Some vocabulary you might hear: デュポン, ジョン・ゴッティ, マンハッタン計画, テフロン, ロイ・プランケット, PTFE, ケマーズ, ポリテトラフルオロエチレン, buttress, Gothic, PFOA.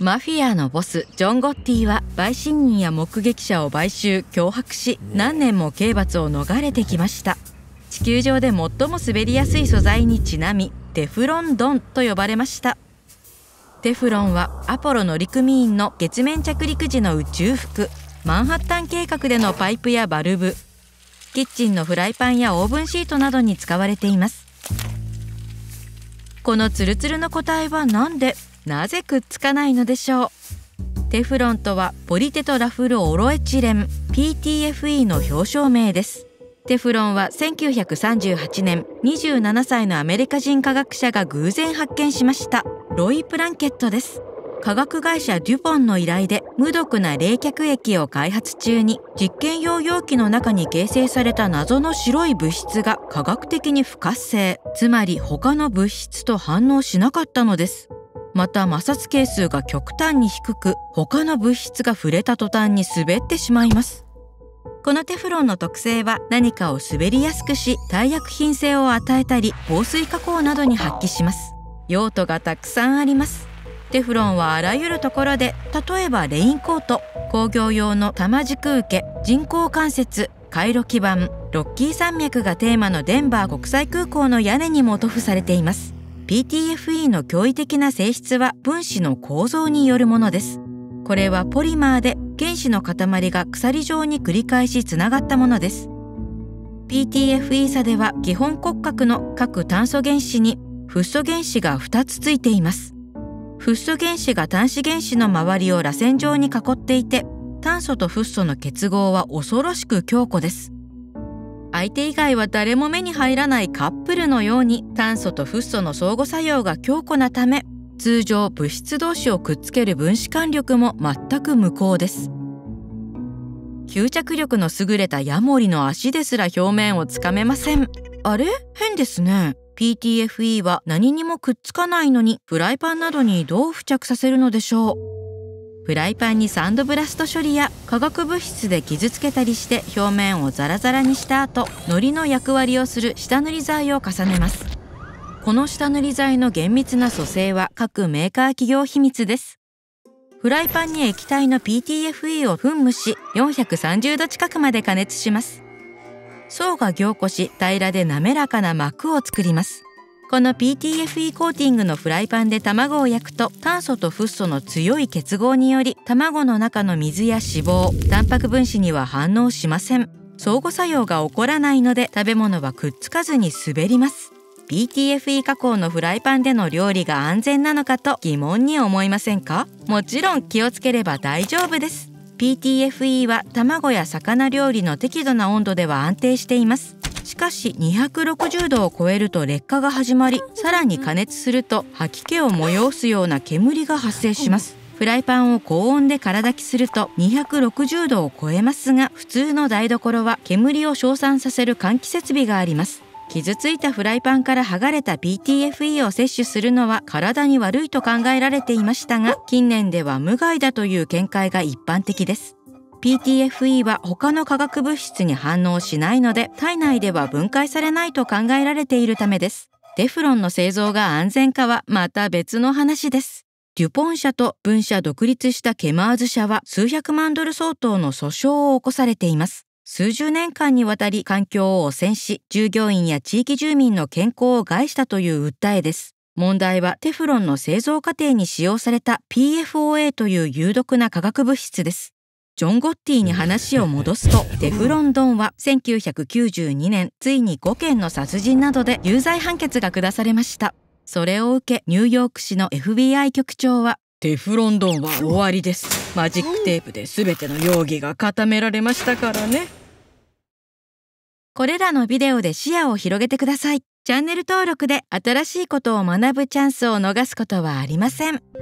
マフィアのボスジョン・ゴッティは陪審人や目撃者を買収脅迫し、何年も刑罰を逃れてきました。地球上で最も滑りやすい素材にちなみ、テフロンドンと呼ばれました。テフロンはアポロ乗組員の月面着陸時の宇宙服、マンハッタン計画でのパイプやバルブ、キッチンのフライパンやオーブンシートなどに使われています。このツルツルの個体はなんで、なぜくっつかないのでしょう。テフロンとはポリテトラフルオロエチレン PTFE の表彰名です。テフロンは1938年、27歳のアメリカ人科学者が偶然発見しましたロイ・プランケットです。化学会社デュポンの依頼で無毒な冷却液を開発中に、実験用容器の中に形成された謎の白い物質が化学的に不活性、つまり他の物質と反応しなかったのです。また摩擦係数が極端に低く、他の物質が触れた途端に滑ってしまいます。このテフロンの特性は、何かを滑りやすくし、耐薬品性を与えたり防水加工などに発揮します。用途がたくさんあります。テフロンはあらゆるところで、例えばレインコート、工業用の玉軸受け、人工関節、回路基板、ロッキー山脈がテーマのデンバー国際空港の屋根にも塗布されています。 PTFE の驚異的な性質は分子の構造によるものです。これはポリマーで、原子の塊が鎖状に繰り返しつながったものです。 PTFE 鎖では基本骨格の各炭素原子にフッ素原子が2つついています。フッ素原子が炭子原子の周りを螺旋状に囲っていて、炭素とフッ素の結合は恐ろしく強固です。相手以外は誰も目に入らないカップルのように、炭素とフッ素の相互作用が強固なため、通常物質同士をくっつける分子間力も全く無効です。吸着力の優れたヤモリの足ですら表面をつかめません。あれ、変ですね。PTFE は何にもくっつかないのに、フライパンなどにどう付着させるのでしょう。フライパンにサンドブラスト処理や化学物質で傷つけたりして表面をザラザラにした後、糊の役割をする下塗り剤を重ねます。この下塗り剤の厳密な組成は各メーカー企業秘密です。フライパンに液体の PTFE を噴霧し、430度近くまで加熱します。層が凝固し、平らで滑らかな膜を作ります。この PTFE コーティングのフライパンで卵を焼くと、炭素とフッ素の強い結合により卵の中の水や脂肪、タンパク分子には反応しません。相互作用が起こらないので、食べ物はくっつかずに滑ります。 PTFE 加工のフライパンでの料理が安全なのかと疑問に思いませんか？もちろん気をつければ大丈夫です。PTFE は卵や魚料理の適度な温度では安定しています。しかし260度を超えると劣化が始まり、さらに加熱すると吐き気を催すような煙が発生します。フライパンを高温で空炊きすると260度を超えますが、普通の台所は煙を消散させる換気設備があります。傷ついたフライパンから剥がれた PTFE を摂取するのは体に悪いと考えられていましたが、近年では無害だという見解が一般的です。 PTFE は他の化学物質に反応しないので、体内では分解されないと考えられているためです。テフロンの製造が安全かはまた別の話です。デュポン社と分社独立したケマーズ社は数百万ドル相当の訴訟を起こされています。数十年間にわたり環境を汚染し、従業員や地域住民の健康を害したという訴えです。問題はテフロンの製造過程に使用された PFOA という有毒な化学物質です。ジョン・ゴッティに話を戻すと、テフロンドンは1992年、ついに5件の殺人などで有罪判決が下されました。それを受け、ニューヨーク市の FBI 局長は、テフロンドンは終わりです。マジックテープで全ての容疑が固められましたからね。これらのビデオで視野を広げてください。チャンネル登録で新しいことを学ぶチャンスを逃すことはありません。